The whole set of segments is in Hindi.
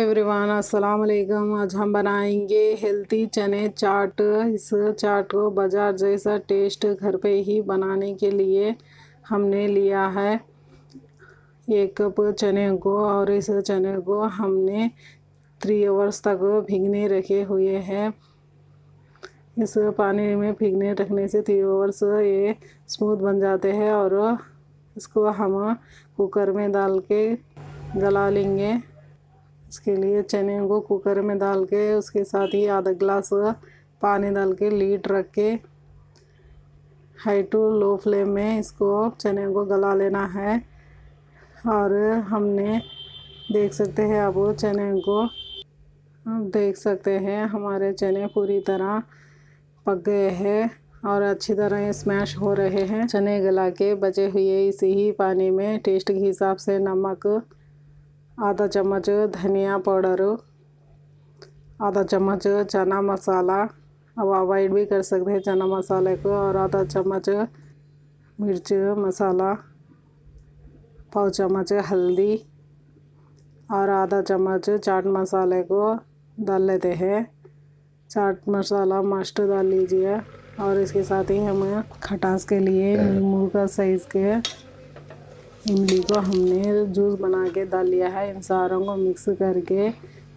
एवरीवन, अस्सलाम वालेकुम। आज हम बनाएंगे हेल्दी चने चाट। इस चाट को बाज़ार जैसा टेस्ट घर पे ही बनाने के लिए हमने लिया है 1 कप चने को, और इस चने को हमने 3 आवर्स तक भीगने रखे हुए हैं। इस पानी में भीगने रखने से 3 आवर्स ये स्मूथ बन जाते हैं, और इसको हम कुकर में डाल के गला लेंगे। इसके लिए चने को कुकर में डाल के उसके साथ ही आधा गिलास पानी डाल के लीड रख के हाई टू लो फ्लेम में इसको चने को गला लेना है। और हमने देख सकते हैं, अब चने को देख सकते हैं हमारे चने पूरी तरह पक गए हैं और अच्छी तरह स्मैश हो रहे हैं। चने गला के बचे हुए इसी ही पानी में टेस्ट के हिसाब से नमक, आधा चम्मच धनिया पाउडर, आधा चम्मच चना मसाला, अब अवॉइड भी कर सकते हैं चना मसाले को, और आधा चम्मच मिर्च मसाला, पाव चम्मच हल्दी और आधा चम्मच चाट मसाले को डाल लेते हैं। चाट मसाला मस्ट डाल लीजिए। और इसके साथ ही हमें खटास के लिए नींबू का साइज़ के इमली को हमने जूस बना के डाल लिया है। इन सारों को मिक्स करके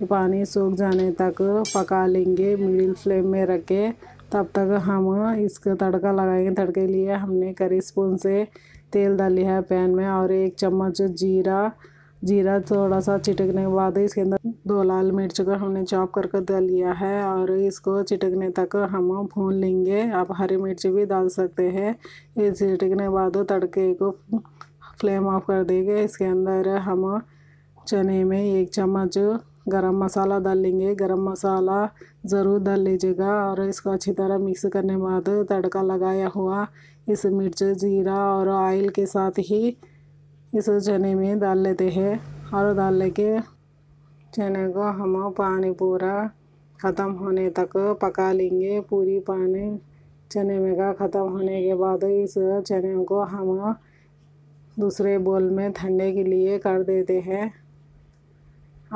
पानी सूख जाने तक पका लेंगे, मीडियम फ्लेम में रखे। तब तक हम इसका तड़का लगाएंगे। तड़के लिए हमने करी स्पून से तेल डाल लिया है पैन में, और 1 चम्मच जीरा थोड़ा सा छिटकने के बाद इसके अंदर 2 लाल मिर्च को हमने चॉप करके डाल लिया है, और इसको छिटकने तक हम भून लेंगे। आप हरी मिर्च भी डाल सकते हैं। ये छिटकने के बाद तड़के को फ्लेम ऑफ कर देंगे। इसके अंदर हम चने में 1 चम्मच गरम मसाला डाल लेंगे। गरम मसाला ज़रूर डाल लीजिएगा। और इसको अच्छी तरह मिक्स करने के बाद तड़का लगाया हुआ इस मिर्च, जीरा और ऑयल के साथ ही इस चने में डाल लेते हैं। और डाल लेके चने को हम पानी पूरा ख़त्म होने तक पका लेंगे। पूरी पानी चने में का ख़त्म होने के बाद इस चने को हम दूसरे बोल में ठंडे के लिए कर देते हैं।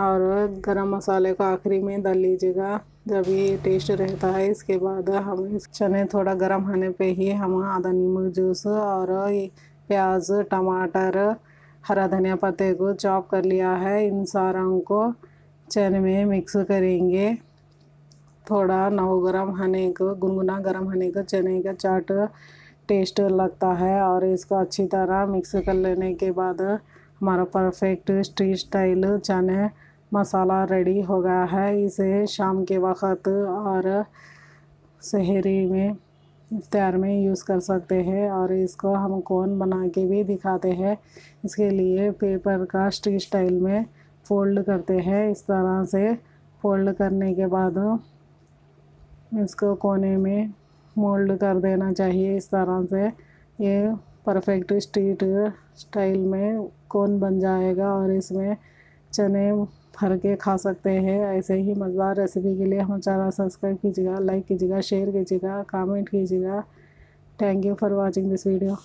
और गरम मसाले को आखिरी में डाल लीजिएगा, जब ये टेस्ट रहता है। इसके बाद हम इस चने थोड़ा गरम होने पे ही हम आधा नींबू जूस और प्याज, टमाटर, हरा धनिया पत्ते को चॉप कर लिया है, इन सारों को चने में मिक्स करेंगे। थोड़ा नवगरम होने को, गुनगुना गरम होने को चने का चाट टेस्ट लगता है। और इसको अच्छी तरह मिक्स कर लेने के बाद हमारा परफेक्ट स्ट्रीट स्टाइल चने मसाला रेडी हो गया है। इसे शाम के वक्त और सहरी में, इफ्तार में यूज़ कर सकते हैं। और इसको हम कोन बना के भी दिखाते हैं। इसके लिए पेपर का स्ट्रीट स्टाइल में फोल्ड करते हैं। इस तरह से फोल्ड करने के बाद इसको कोने में मोल्ड कर देना चाहिए। इस तरह से ये परफेक्ट स्ट्रीट स्टाइल में कोन बन जाएगा, और इसमें चने भर के खा सकते हैं। ऐसे ही मज़ेदार रेसिपी के लिए हमारा चैनल सब्सक्राइब कीजिएगा, लाइक कीजिएगा, शेयर कीजिएगा, कमेंट कीजिएगा। Thank you for watching this video.